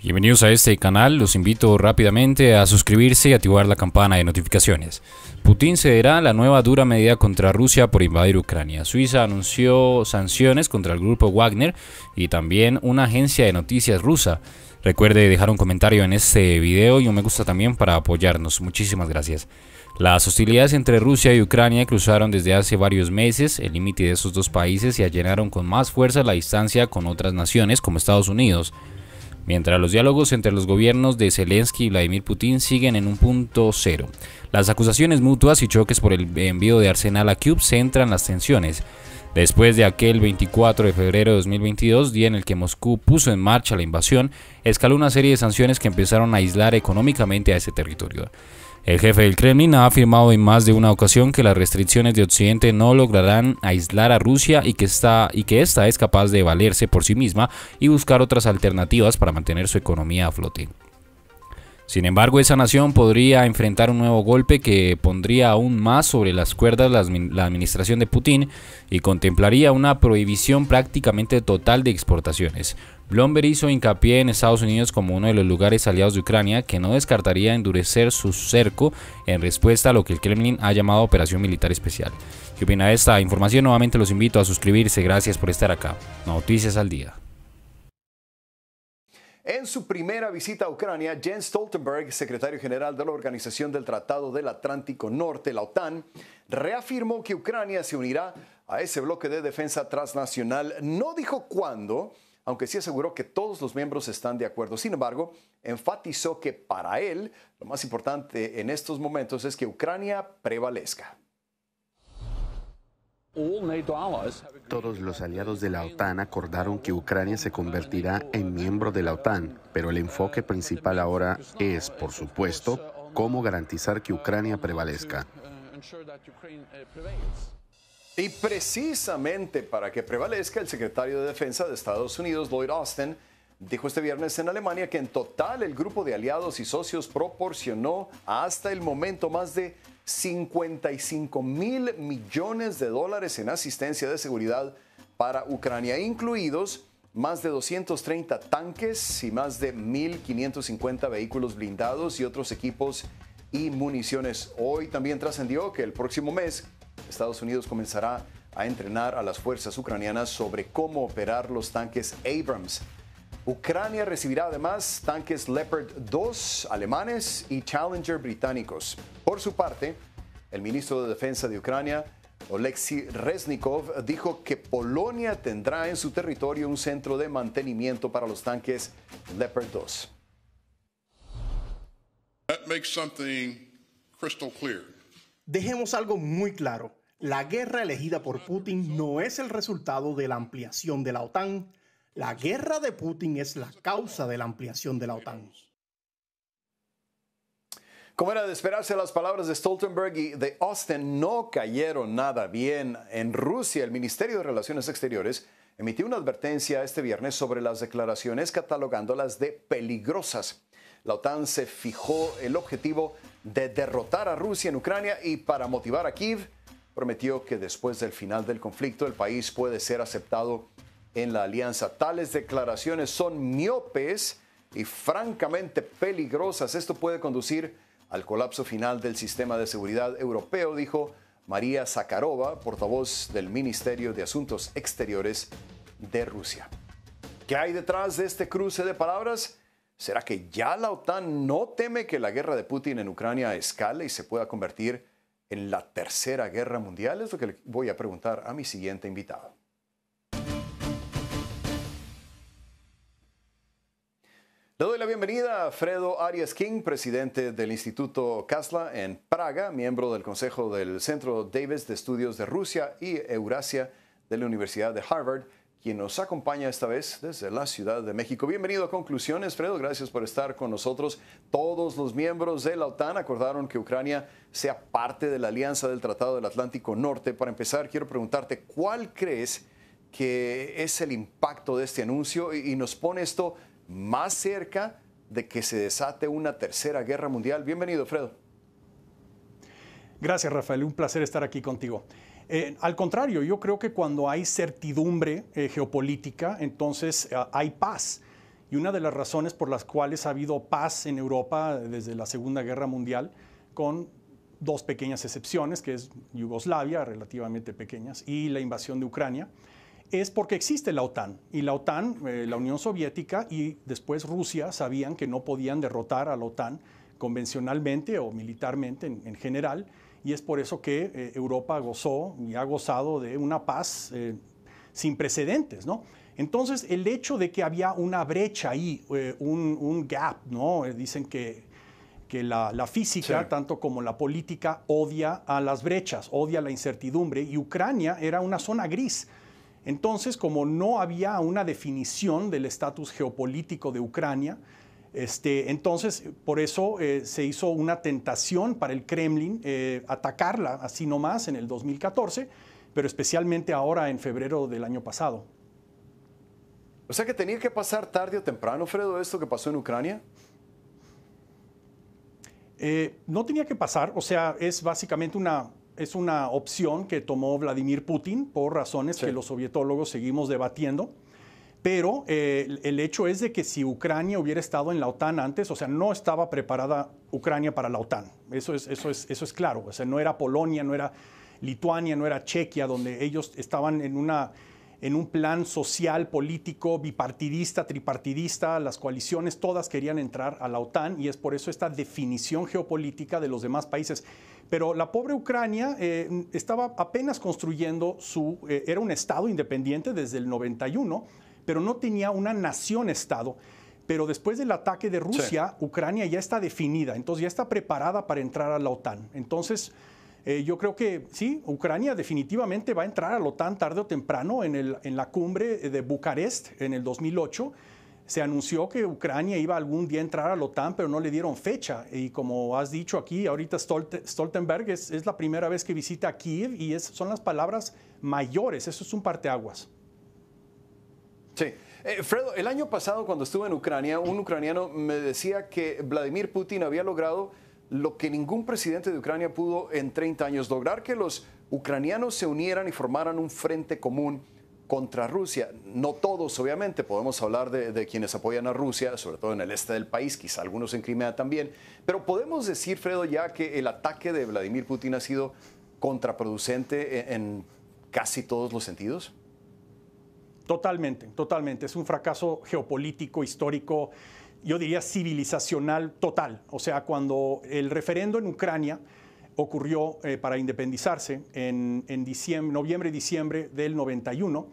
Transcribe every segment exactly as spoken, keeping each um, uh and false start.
Bienvenidos a este canal, los invito rápidamente a suscribirse y activar la campana de notificaciones. Putin cederá la nueva dura medida contra Rusia por invadir Ucrania. Suiza anunció sanciones contra el grupo Wagner y también una agencia de noticias rusa. Recuerde dejar un comentario en este video y un me gusta también para apoyarnos. Muchísimas gracias. Las hostilidades entre Rusia y Ucrania cruzaron desde hace varios meses el límite de esos dos países y allanaron con más fuerza la distancia con otras naciones como Estados Unidos. Mientras los diálogos entre los gobiernos de Zelensky y Vladimir Putin siguen en un punto cero, las acusaciones mutuas y choques por el envío de arsenal a Kyiv centran las tensiones. Después de aquel veinticuatro de febrero de dos mil veintidós, día en el que Moscú puso en marcha la invasión, escaló una serie de sanciones que empezaron a aislar económicamente a ese territorio. El jefe del Kremlin ha afirmado en más de una ocasión que las restricciones de Occidente no lograrán aislar a Rusia y que esta, y que esta es capaz de valerse por sí misma y buscar otras alternativas para mantener su economía a flote. Sin embargo, esa nación podría enfrentar un nuevo golpe que pondría aún más sobre las cuerdas la, la administración de Putin y contemplaría una prohibición prácticamente total de exportaciones. Bloomberg hizo hincapié en Estados Unidos como uno de los lugares aliados de Ucrania que no descartaría endurecer su cerco en respuesta a lo que el Kremlin ha llamado Operación Militar Especial. ¿Qué opina de esta información? Nuevamente los invito a suscribirse. Gracias por estar acá. Noticias al día. En su primera visita a Ucrania, Jens Stoltenberg, secretario general de la Organización del Tratado del Atlántico Norte, la OTAN, reafirmó que Ucrania se unirá a ese bloque de defensa transnacional. No dijo cuándo, aunque sí aseguró que todos los miembros están de acuerdo. Sin embargo, enfatizó que para él lo más importante en estos momentos es que Ucrania prevalezca. Todos los aliados de la OTAN acordaron que Ucrania se convertirá en miembro de la OTAN, pero el enfoque principal ahora es, por supuesto, cómo garantizar que Ucrania prevalezca. Y precisamente para que prevalezca, el secretario de Defensa de Estados Unidos, Lloyd Austin, dijo este viernes en Alemania que en total el grupo de aliados y socios proporcionó hasta el momento más de cincuenta y cinco mil millones de dólares en asistencia de seguridad para Ucrania, incluidos más de doscientos treinta tanques y más de mil quinientos cincuenta vehículos blindados y otros equipos y municiones. Hoy también trascendió que el próximo mes Estados Unidos comenzará a entrenar a las fuerzas ucranianas sobre cómo operar los tanques Abrams. Ucrania recibirá además tanques Leopard dos alemanes y Challenger británicos. Por su parte, el ministro de Defensa de Ucrania, Oleksiy Reznikov, dijo que Polonia tendrá en su territorio un centro de mantenimiento para los tanques Leopard dos. That makes something crystal clear. Dejemos algo muy claro. La guerra elegida por Putin no es el resultado de la ampliación de la OTAN. La guerra de Putin es la causa de la ampliación de la OTAN. Como era de esperarse, las palabras de Stoltenberg y de Austin no cayeron nada bien. En Rusia, el Ministerio de Relaciones Exteriores emitió una advertencia este viernes sobre las declaraciones, catalogándolas de peligrosas. La OTAN se fijó el objetivo de derrotar a Rusia en Ucrania y, para motivar a Kiev, prometió que después del final del conflicto el país puede ser aceptado en la alianza. Tales declaraciones son miopes y francamente peligrosas. Esto puede conducir al colapso final del sistema de seguridad europeo, dijo María Zakharova, portavoz del Ministerio de Asuntos Exteriores de Rusia. ¿Qué hay detrás de este cruce de palabras? ¿Será que ya la OTAN no teme que la guerra de Putin en Ucrania escale y se pueda convertir en la tercera guerra mundial? Es lo que le voy a preguntar a mi siguiente invitado. Le doy la bienvenida a Fredo Arias King, presidente del Instituto Kasla en Praga, miembro del Consejo del Centro Davis de Estudios de Rusia y Eurasia de la Universidad de Harvard, quien nos acompaña esta vez desde la Ciudad de México. Bienvenido a Conclusiones, Fredo. Gracias por estar con nosotros. Todos los miembros de la OTAN acordaron que Ucrania sea parte de la Alianza del Tratado del Atlántico Norte. Para empezar, quiero preguntarte, ¿cuál crees que es el impacto de este anuncio? Y, y nos pone esto más cerca de que se desate una tercera guerra mundial. Bienvenido, Fredo. Gracias, Rafael. Un placer estar aquí contigo. Eh, al contrario, yo creo que cuando hay certidumbre eh, geopolítica, entonces eh, hay paz. y una de las razones por las cuales ha habido paz en Europa desde la Segunda Guerra Mundial, con dos pequeñas excepciones, que es Yugoslavia, relativamente pequeñas, y la invasión de Ucrania, es porque existe la OTAN. Y la OTAN, eh, la Unión Soviética y después Rusia sabían que no podían derrotar a la OTAN convencionalmente o militarmente en, en general, y es por eso que eh, Europa gozó y ha gozado de una paz eh, sin precedentes, ¿no? Entonces, el hecho de que había una brecha ahí, eh, un, un gap, ¿no? Dicen que, que la, la física, sí, tanto como la política, odia a las brechas, odia la incertidumbre, y Ucrania era una zona gris. Entonces, como no había una definición del estatus geopolítico de Ucrania, este, entonces, por eso eh, se hizo una tentación para el Kremlin eh, atacarla así nomás en el dos mil catorce, pero especialmente ahora en febrero del año pasado. O sea que tenía que pasar tarde o temprano, Fredo, esto que pasó en Ucrania. Eh, no tenía que pasar, o sea, es básicamente una, es una opción que tomó Vladimir Putin por razones, sí, que los sovietólogos seguimos debatiendo. Pero eh, el hecho es de que si Ucrania hubiera estado en la OTAN antes, o sea, no estaba preparada Ucrania para la OTAN. Eso es, eso es, eso es claro. O sea, no era Polonia, no era Lituania, no era Chequia, donde ellos estaban en una... en un plan social, político, bipartidista, tripartidista, las coaliciones todas querían entrar a la OTAN, y es por eso esta definición geopolítica de los demás países. Pero la pobre Ucrania eh, estaba apenas construyendo su... Eh, era un estado independiente desde el noventa y uno, pero no tenía una nación-estado. Pero después del ataque de Rusia, sí, Ucrania ya está definida, entonces ya está preparada para entrar a la OTAN. Entonces... Eh, yo creo que sí, Ucrania definitivamente va a entrar a la OTAN tarde o temprano. En, el, en la cumbre de Bucarest en el dos mil ocho se anunció que Ucrania iba algún día a entrar a la OTAN, pero no le dieron fecha. Y como has dicho aquí, ahorita Stoltenberg es, es la primera vez que visita a Kyiv, y es, son las palabras mayores. Eso es un parteaguas. Sí. Eh, Fredo, el año pasado cuando estuve en Ucrania, un ucraniano me decía que Vladimir Putin había logrado lo que ningún presidente de Ucrania pudo en treinta años, lograr que los ucranianos se unieran y formaran un frente común contra Rusia. No todos, obviamente, podemos hablar de, de quienes apoyan a Rusia, sobre todo en el este del país, quizá algunos en Crimea también, pero podemos decir, Fredo, ya que el ataque de Vladimir Putin ha sido contraproducente en, en casi todos los sentidos. Totalmente, totalmente. Es un fracaso geopolítico, histórico, yo diría civilizacional total. O sea, cuando el referendo en Ucrania ocurrió eh, para independizarse en, en diciembre, noviembre, diciembre del noventa y uno,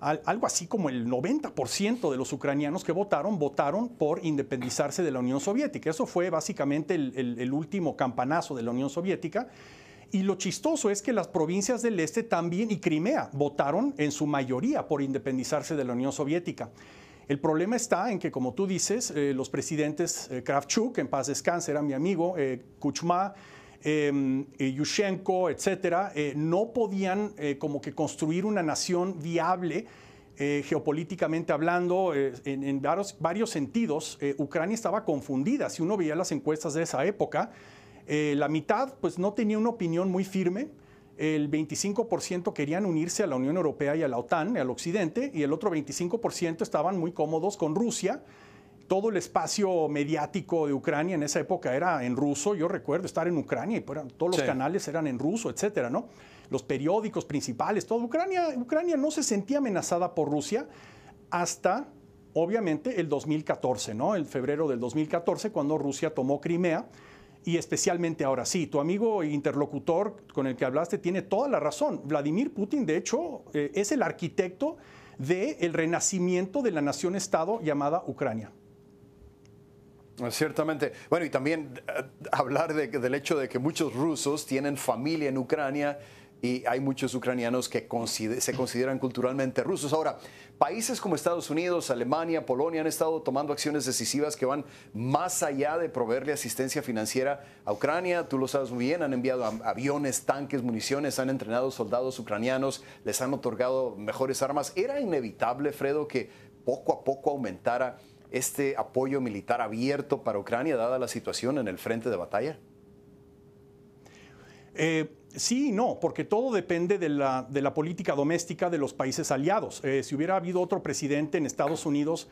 al, algo así como el noventa por ciento de los ucranianos que votaron, votaron por independizarse de la Unión Soviética. Eso fue básicamente el, el, el último campanazo de la Unión Soviética. Y lo chistoso es que las provincias del este también, y Crimea, votaron en su mayoría por independizarse de la Unión Soviética. El problema está en que, como tú dices, eh, los presidentes eh, Kravchuk, en paz descanse, era mi amigo, eh, Kuchma, eh, Yushchenko, etcétera, eh, no podían eh, como que construir una nación viable eh, geopolíticamente hablando. Eh, en, en varios, varios sentidos, eh, Ucrania estaba confundida. Si uno veía las encuestas de esa época, eh, la mitad pues, no tenía una opinión muy firme. El veinticinco por ciento querían unirse a la Unión Europea y a la OTAN, al occidente, y el otro veinticinco por ciento estaban muy cómodos con Rusia. Todo el espacio mediático de Ucrania en esa época era en ruso. Yo recuerdo estar en Ucrania y todos los, sí, canales eran en ruso, etcétera, ¿no? Los periódicos principales, todo. Ucrania, Ucrania no se sentía amenazada por Rusia hasta, obviamente, el dos mil catorce, ¿no? El febrero del dos mil catorce, cuando Rusia tomó Crimea. Y especialmente ahora sí, tu amigo interlocutor con el que hablaste tiene toda la razón. Vladimir Putin, de hecho, eh, es el arquitecto del renacimiento de la nación-estado llamada Ucrania. Ciertamente. Bueno, y también eh, hablar de, del hecho de que muchos rusos tienen familia en Ucrania, y hay muchos ucranianos que consider- se consideran culturalmente rusos. Ahora, países como Estados Unidos, Alemania, Polonia han estado tomando acciones decisivas que van más allá de proveerle asistencia financiera a Ucrania. Tú lo sabes muy bien, han enviado aviones, tanques, municiones, han entrenado soldados ucranianos, les han otorgado mejores armas. ¿Era inevitable, Fredo, que poco a poco aumentara este apoyo militar abierto para Ucrania, dada la situación en el frente de batalla? Eh... Sí y no, porque todo depende de la, de la política doméstica de los países aliados. Eh, si hubiera habido otro presidente en Estados Unidos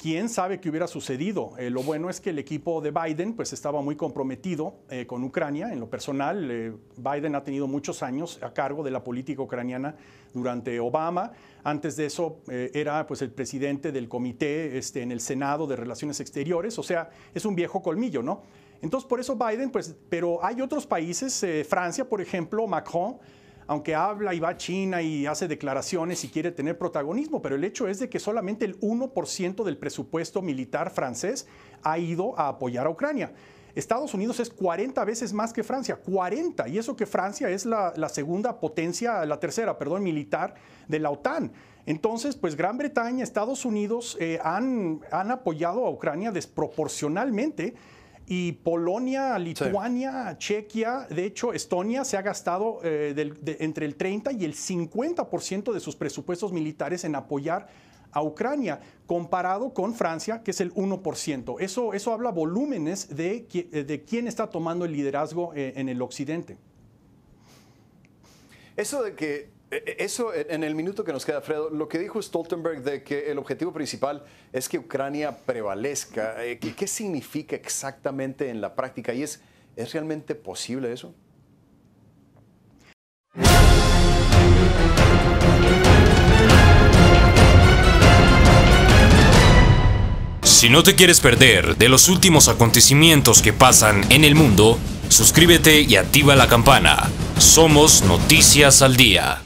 ¿Quién sabe qué hubiera sucedido? Eh, lo bueno es que el equipo de Biden pues, estaba muy comprometido eh, con Ucrania. En lo personal, eh, Biden ha tenido muchos años a cargo de la política ucraniana durante Obama. Antes de eso eh, era pues, el presidente del comité este, en el Senado de Relaciones Exteriores. O sea, es un viejo colmillo, ¿no? Entonces, por eso Biden, pues, pero hay otros países, eh, Francia, por ejemplo, Macron, aunque habla y va a China y hace declaraciones y quiere tener protagonismo, pero el hecho es de que solamente el uno por ciento del presupuesto militar francés ha ido a apoyar a Ucrania. Estados Unidos es cuarenta veces más que Francia, cuarenta, y eso que Francia es la, la segunda potencia, la tercera, perdón, militar de la OTAN. Entonces, pues Gran Bretaña, Estados Unidos eh, han, han apoyado a Ucrania desproporcionalmente. Y Polonia, Lituania, sí. Chequia, de hecho Estonia se ha gastado eh, del, de, entre el treinta y el cincuenta por ciento de sus presupuestos militares en apoyar a Ucrania, comparado con Francia, que es el uno por ciento. Eso, eso habla volúmenes de, de quién está tomando el liderazgo eh, en el occidente. Eso de que... Eso, en el minuto que nos queda, Fredo, lo que dijo Stoltenberg de que el objetivo principal es que Ucrania prevalezca. ¿Qué significa exactamente en la práctica? ¿Y es, es realmente posible eso? Si no te quieres perder de los últimos acontecimientos que pasan en el mundo, suscríbete y activa la campana. Somos Noticias al Día.